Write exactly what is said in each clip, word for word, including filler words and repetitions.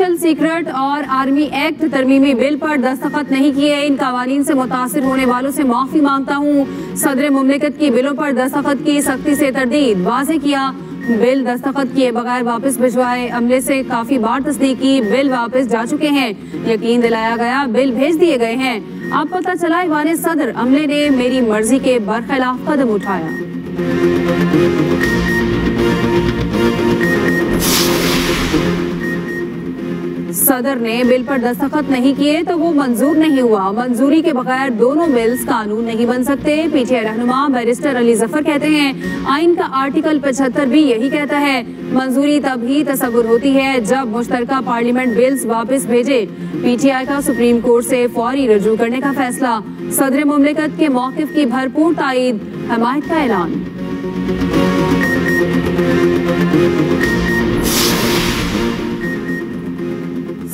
Official secret और army act तरमीमी bill पर दस्तखत नहीं किए। इन कवानीन से मुतासर होने वालों से माफी मांगता हूँ। सदर मुमलिकत की बिलों पर दस्तखत की सख्ती से तरदीद। वाज़े किया बिल दस्तखत किए बगैर वापस भिजवाए। अमले से काफी बार तस्दीक की, बिल वापस जा चुके हैं। यकीन दिलाया गया, बिल भेज दिए गए हैं। अब पता चला इवाने सदर अमले ने मेरी मर्जी के बरखिलाफ कदम उठाया। सदर ने बिल पर दस्तखत नहीं किए तो वो मंजूर नहीं हुआ। मंजूरी के बगैर दोनों बिल्स कानून नहीं बन सकते। पीटीआई रहनुमा बैरिस्टर अली जफर कहते हैं आइन का आर्टिकल पचहत्तर भी यही कहता है। मंजूरी तब ही तस्वुर होती है जब मुश्तरका पार्लियामेंट बिल्स वापस भेजे। पीटीआई का सुप्रीम कोर्ट से फौरी रजू करने का फैसला। सदर मुमलिकत के मौकिफ की भरपूर तायद। हमायत का ऐलान।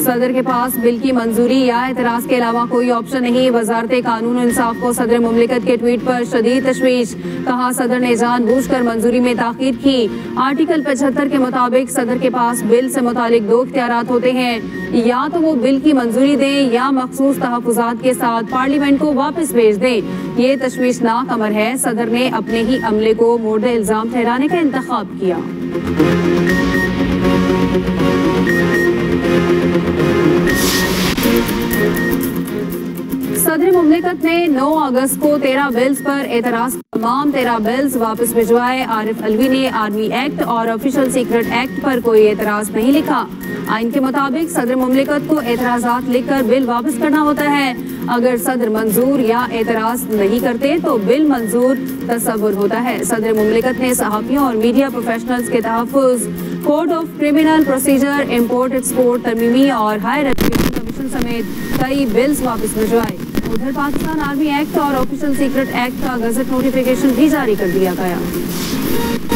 सदर के पास बिल की मंजूरी या एतराज के अलावा कोई ऑप्शन नहीं। वजारत कानून इंसाफ को सदर मुमलिकत के ट्वीट पर शदीद तशवीश। कहा सदर ने जानबूझकर मंजूरी में ताखीर की। आर्टिकल पचहत्तर के मुताबिक सदर के पास बिल से मुतालिक दो इख्तियारात होते हैं, या तो वो बिल की मंजूरी दें या मखसूस तहफुजात के साथ पार्लियामेंट को वापस भेज दें। ये तशवीशनाक अमर है। सदर ने अपने ही अमले को मोर्द इल्जाम ठहराने का इंतखाब किया। सदर मुमलिकत ने नौ अगस्त को तेरह बिल्स पर एतराज। तमाम तेरह बिल्स वापस भिजवाए। आरिफ अलवी ने आर्मी एक्ट और ऑफिशियल सीक्रेट एक्ट पर कोई एतराज नहीं लिखा। आइन के मुताबिक सदर मुमलिकत को एतराजात लिखकर बिल वापस करना होता है। अगर सदर मंजूर या एतराज नहीं करते तो बिल मंजूर तस्वुर होता है। सदर मुमलिकत ने सहाफियों और मीडिया प्रोफेशनल्स के तहफ़्फ़ुज़, code of criminal procedure, import export तरमीमी और हायर एजुकेशन कमीशन समेत कई बिल्स वापस भिजवाए। उधर पाकिस्तान आर्मी एक्ट और ऑफिशियल सीक्रेट एक्ट का गजट नोटिफिकेशन भी जारी कर दिया गया।